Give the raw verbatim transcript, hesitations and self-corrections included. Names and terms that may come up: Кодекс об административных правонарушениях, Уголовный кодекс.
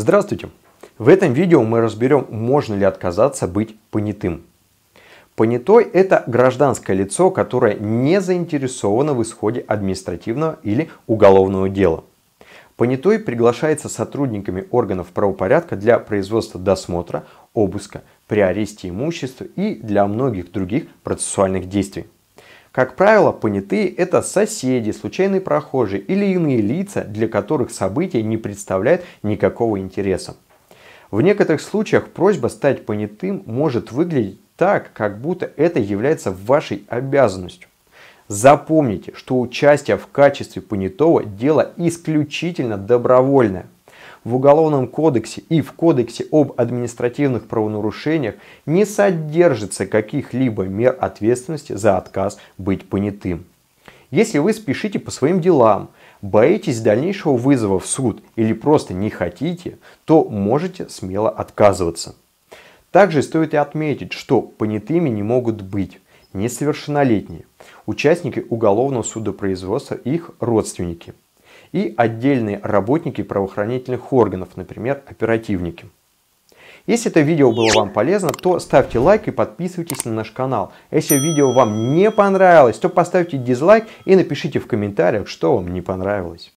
Здравствуйте! В этом видео мы разберем, можно ли отказаться быть понятым. Понятой – это гражданское лицо, которое не заинтересовано в исходе административного или уголовного дела. Понятой приглашается сотрудниками органов правопорядка для производства досмотра, обыска, при аресте имущества и для многих других процессуальных действий. Как правило, понятые – это соседи, случайные прохожие или иные лица, для которых события не представляют никакого интереса. В некоторых случаях просьба стать понятым может выглядеть так, как будто это является вашей обязанностью. Запомните, что участие в качестве понятого – дело исключительно добровольное. В Уголовном кодексе и в Кодексе об административных правонарушениях не содержится каких-либо мер ответственности за отказ быть понятым. Если вы спешите по своим делам, боитесь дальнейшего вызова в суд или просто не хотите, то можете смело отказываться. Также стоит и отметить, что понятыми не могут быть несовершеннолетние, участники уголовного судопроизводства и их родственники, и отдельные работники правоохранительных органов, например, оперативники. Если это видео было вам полезно, то ставьте лайк и подписывайтесь на наш канал. Если видео вам не понравилось, то поставьте дизлайк и напишите в комментариях, что вам не понравилось.